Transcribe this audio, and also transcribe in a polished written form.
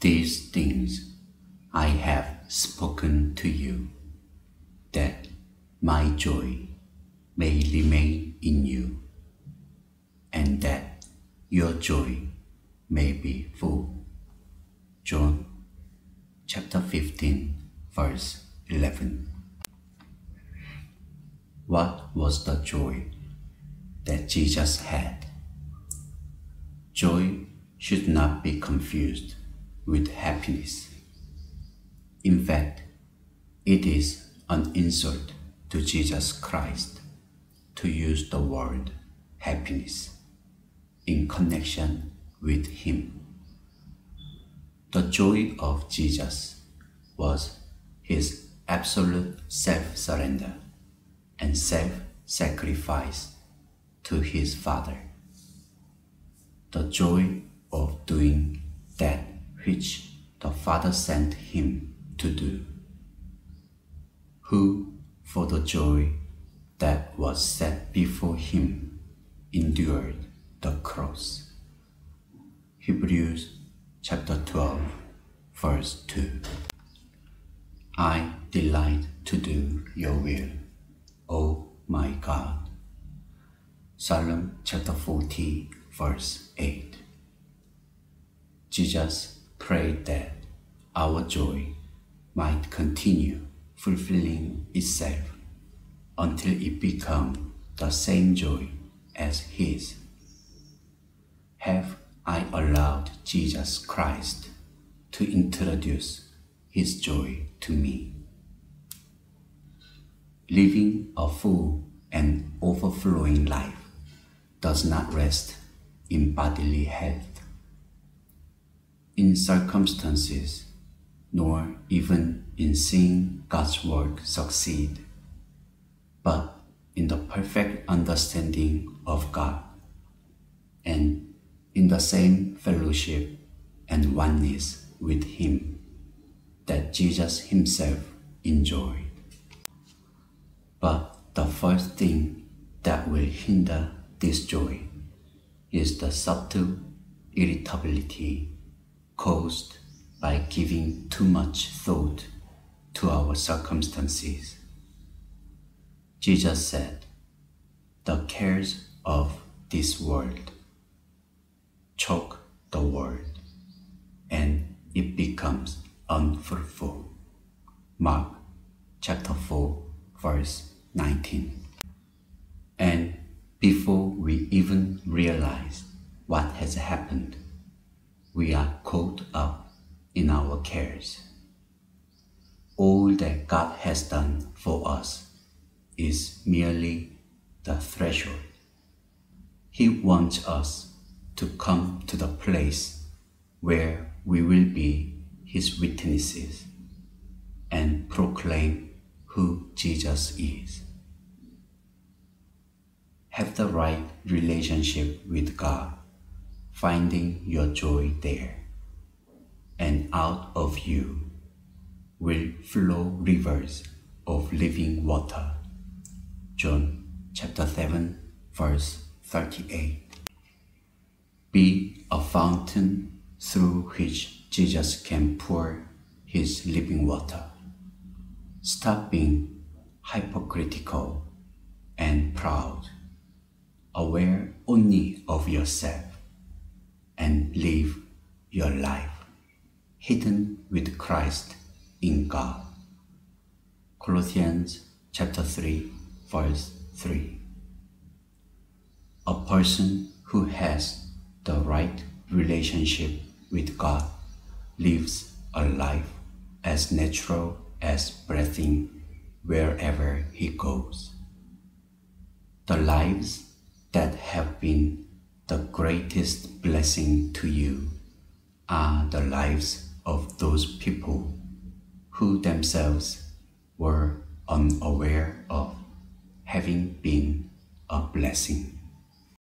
These things I have spoken to you, that my joy may remain in you, and that your joy may be full. John chapter 15, verse 11. What was the joy that Jesus had? Joy should not be confused with happiness. In fact, it is an insult to Jesus Christ to use the word happiness in connection with him. The joy of Jesus was his absolute self-surrender and self-sacrifice to his Father. The joy of doing that which the Father sent him to do, who, for the joy that was set before him, endured the cross. Hebrews chapter 12, verse 2. I delight to do your will, O my God. Psalm chapter 40, verse 8. Jesus prayed that our joy might continue fulfilling itself until it become the same joy as his. Have I allowed Jesus Christ to introduce his joy to me? Living a full and overflowing life does not rest in bodily health, in circumstances, nor even in seeing God's work succeed, but in the perfect understanding of God, and in the same fellowship and oneness with him that Jesus himself enjoyed. But the first thing that will hinder this joy is the subtle irritability caused by giving too much thought to our circumstances. Jesus said, "The cares of this world choke the word, and it becomes unfruitful." Mark chapter 4, verse 19. And before we even realize what has happened, we are caught up in our cares. All that God has done for us is merely the threshold. He wants us to come to the place where we will be his witnesses and proclaim who Jesus is. Have the right relationship with God, finding your joy there, and out of you will flow rivers of living water. John chapter 7, verse 38. Be a fountain through which Jesus can pour his living water. Stop being hypocritical and proud, aware only of yourself, and live your life hidden with Christ in God. Colossians chapter 3, verse 3. A person who has the right relationship with God lives a life as natural as breathing wherever he goes. The lives that have been the greatest blessing to you are the lives of those people who themselves were unaware of having been a blessing.